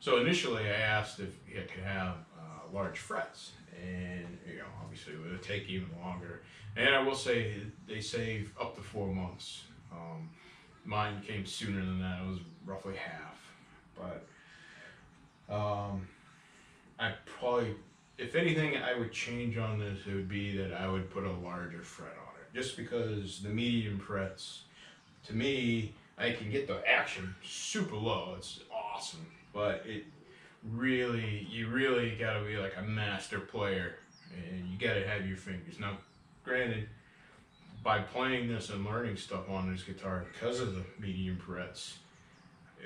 So initially I asked if it could have large frets, and obviously it would take even longer. And I will say they save up to 4 months. Mine came sooner than that. It was roughly half, but I probably, if anything I would change on this, it would be that I would put a larger fret on it, just because the medium frets, to me, I can get the action super low. It's awesome, but it really, you really gotta be like a master player, and you gotta have your fingers. Now, granted, by playing this and learning stuff on this guitar because of the medium frets,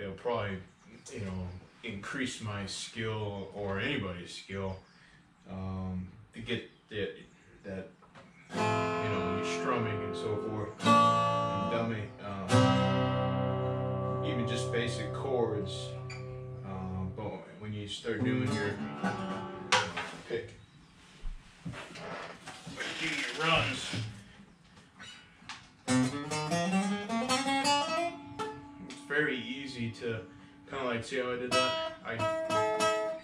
it'll probably, increase my skill, or anybody's skill, to get that, your strumming and so forth, and dummy, even just basic chords. But when you start doing your pick, your runs. It's very easy to kind of like, see how I did that?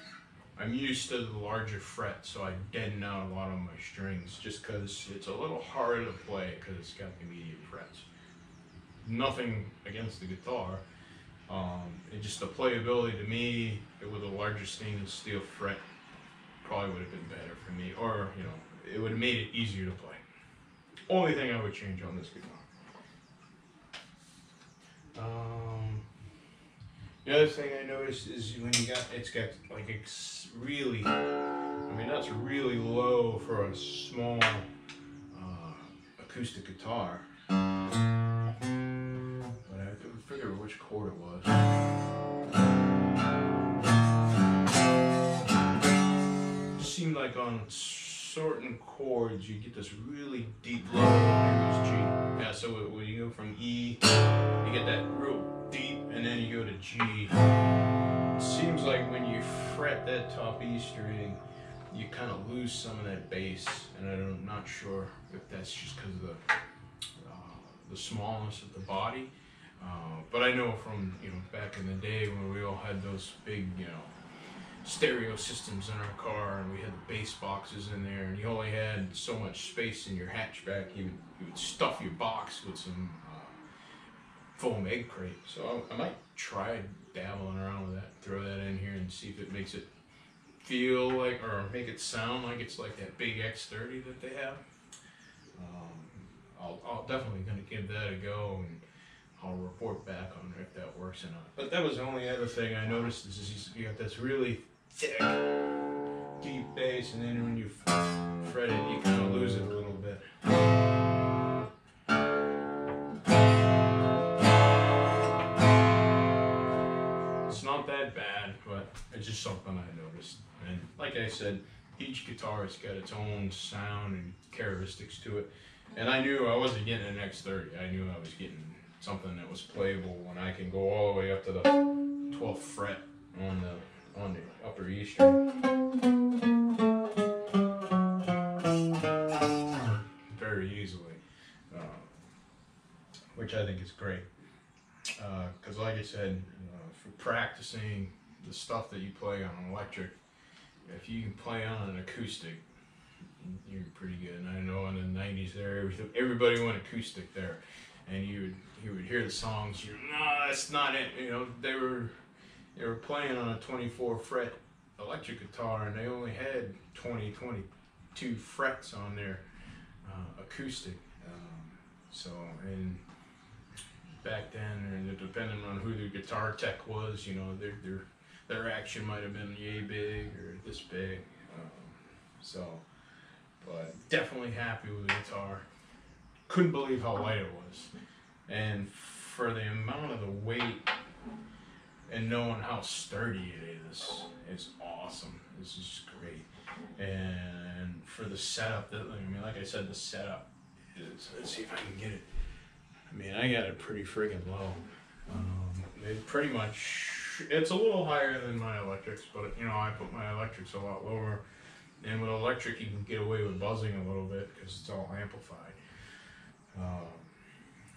I'm used to the larger fret, so I deaden out a lot of my strings just because it's a little harder to play because it's got the medium frets. Nothing against the guitar, and just the playability to me, with the larger stainless steel fret probably would have been better for me, or it would have made it easier to play. Only thing I would change on this guitar. The other thing I noticed is when you got, it's got like, it's really, that's really low for a small acoustic guitar. But I couldn't figure out which chord it was. It seemed like on certain chords you get this really deep low. Maybe it's G. Yeah, so when you go from E, you get that real deep, and then you go to G. It seems like when you fret that top E string, you kind of lose some of that bass, and I'm not sure if that's just because of the smallness of the body. But I know from back in the day when we all had those big stereo systems in our car, and we had the bass boxes in there, and you only had so much space in your hatchback, you would stuff your box with some foam egg crate. So I might try dabbling around with that, throw that in here and see if it makes it feel like, or make it sound like it's like that big X30 that they have. I'll definitely gonna give that a go, and I'll report back on if that works or not. But that was the only other thing I noticed, is you got this really thick, deep bass, and then when you fret it, you kind of lose it a little bit. It's not that bad, but it's just something I noticed. And like I said, each guitar has got its own sound and characteristics to it. And I knew I wasn't getting an X30. I knew I was getting something that was playable when I can go all the way up to the 12th fret on the upper E string. Very easily, which I think is great. Because like I said, for practicing the stuff that you play on an electric, if you can play on an acoustic, you're pretty good. And I know in the 90s there, everybody went acoustic there. And you would hear the songs, no, that's not it. They were playing on a 24 fret electric guitar, and they only had 22 frets on their acoustic. And back then, depending on who the guitar tech was, their action might have been yay big or this big. But definitely happy with the guitar. Couldn't believe how light it was, and for the amount of the weight and knowing how sturdy it is, it's awesome. This is great. And for the setup, like I said, the setup is, let's see if I can get it. I got it pretty friggin' low. It pretty much, it's a little higher than my electrics, but I put my electrics a lot lower. And with electric, you can get away with buzzing a little bit because it's all amplified.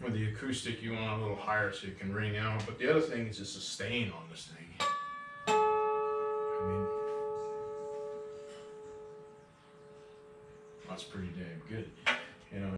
With the acoustic, you want a little higher so you can ring out. But the other thing is the sustain on this thing. $100 per day. Good. You know,